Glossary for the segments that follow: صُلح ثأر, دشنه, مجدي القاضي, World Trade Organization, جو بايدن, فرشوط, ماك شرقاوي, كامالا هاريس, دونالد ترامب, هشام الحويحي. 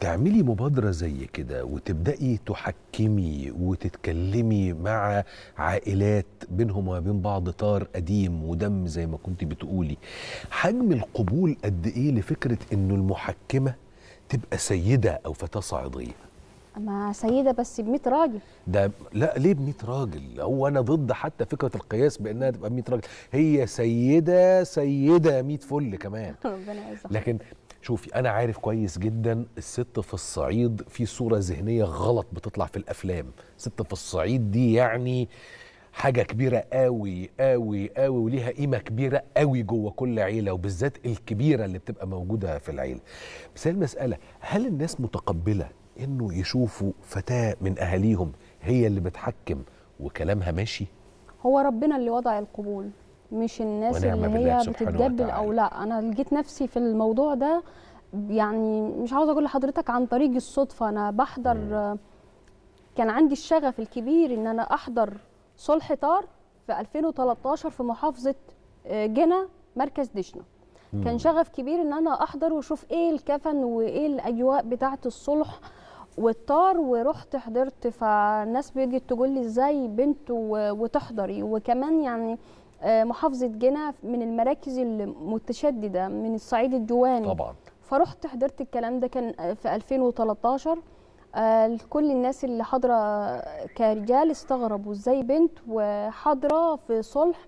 تعملي مبادرة زي كده وتبدأي تحكمي وتتكلمي مع عائلات بينهم وبين بعض طار قديم ودم زي ما كنت بتقولي، حجم القبول قد ايه لفكرة انه المحكمة تبقى سيدة او فتاة صعيدية؟ ما سيدة بس ب 100 راجل. ده لا، ليه ب 100 راجل؟ هو انا ضد حتى فكرة القياس بانها تبقى ب 100 راجل، هي سيدة 100 فل كمان. ربنا يرزقك. لكن شوفي، أنا عارف كويس جدا الست في الصعيد في صورة ذهنية غلط بتطلع في الأفلام، الست في الصعيد دي يعني حاجة كبيرة قوي قوي قوي وليها قيمة كبيرة قوي جوه كل عيلة، وبالذات الكبيرة اللي بتبقى موجودة في العيلة. بس هي المسألة، هل الناس متقبلة إنه يشوفوا فتاة من أهاليهم هي اللي بتحكم وكلامها ماشي؟ هو ربنا اللي وضع القبول، مش الناس اللي هي بتتجبل او لا. انا لقيت نفسي في الموضوع ده، يعني مش عاوزه اقول لحضرتك عن طريق الصدفه. انا بحضر كان عندي الشغف الكبير ان انا احضر صلح طار في 2013 في محافظه جنة مركز دشنه. كان شغف كبير ان انا احضر واشوف ايه الكفن وايه الاجواء بتاعه الصلح والطار، ورحت حضرت. فالناس بيجي تقول لي ازاي بنت وتحضري، وكمان يعني محافظة جنة من المراكز المتشددة من الصعيد الديواني طبعا. فرحت حضرت الكلام ده، كان في 2013. كل الناس اللي حاضرة كرجال استغربوا ازاي بنت وحاضرة في صلح،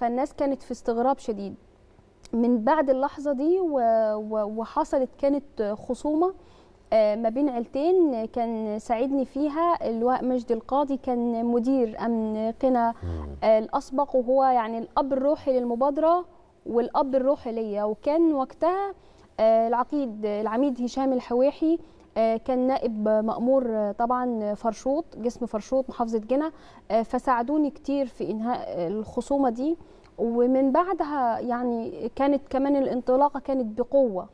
فالناس كانت في استغراب شديد. من بعد اللحظة دي وحصلت كانت خصومة ما بين عيلتين، كان ساعدني فيها اللواء مجدي القاضي، كان مدير امن قنا الاسبق، وهو يعني الاب الروحي للمبادره والاب الروحي ليا. وكان وقتها العميد هشام الحويحي، كان نائب مأمور طبعا فرشوط، قسم فرشوط محافظه جنة. فساعدوني كتير في انهاء الخصومه دي، ومن بعدها يعني كانت كمان الانطلاقه كانت بقوه.